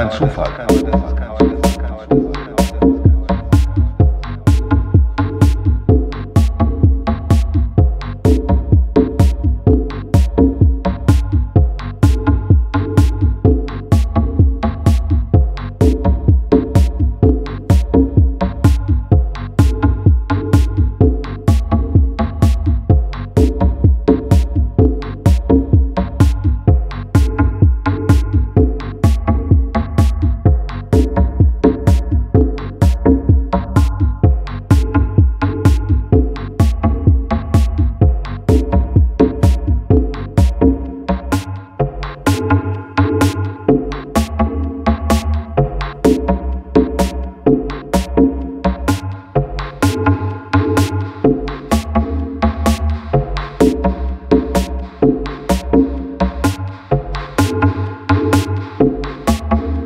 kein Zufall.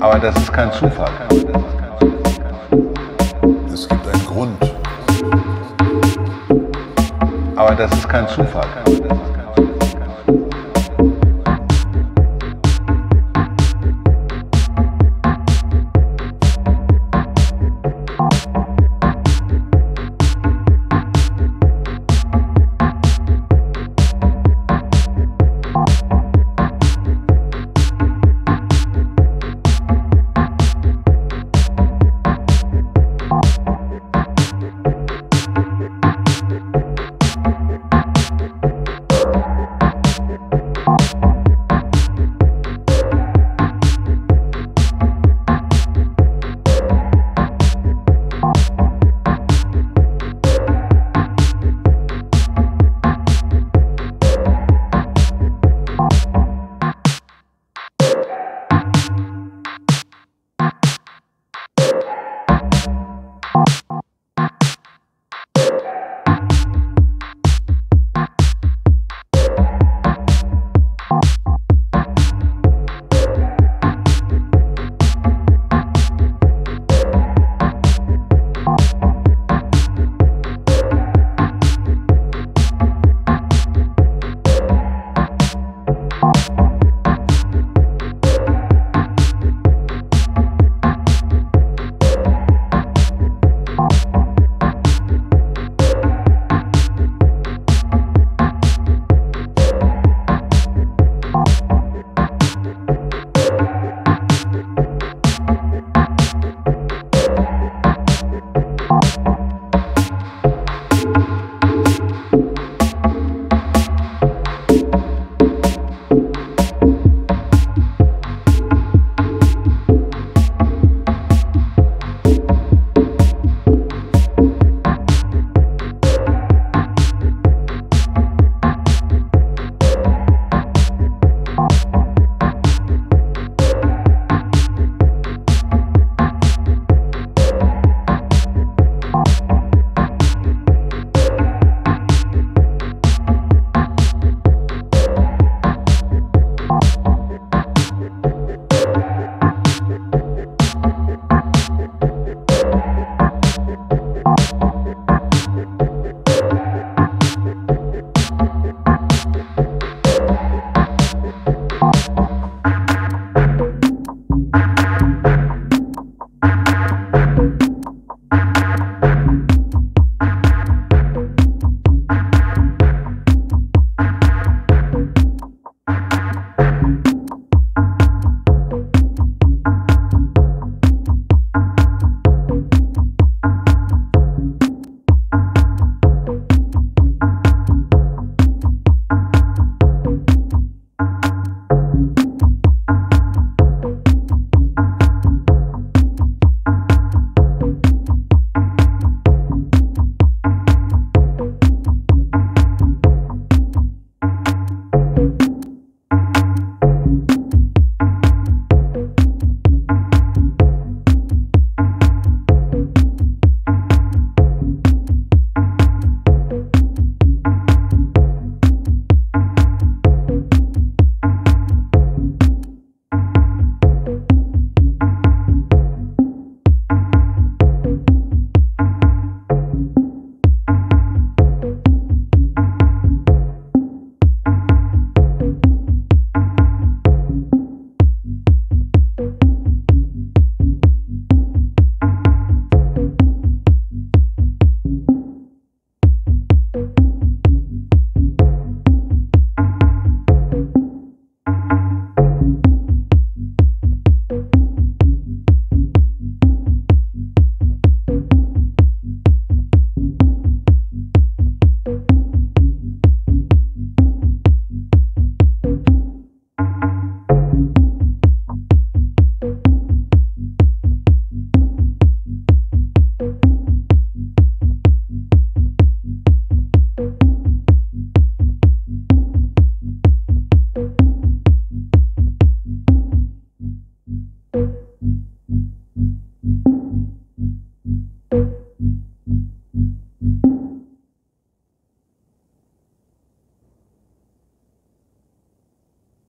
Aber das ist kein Zufall. Es gibt einen Grund. Aber das ist kein Zufall.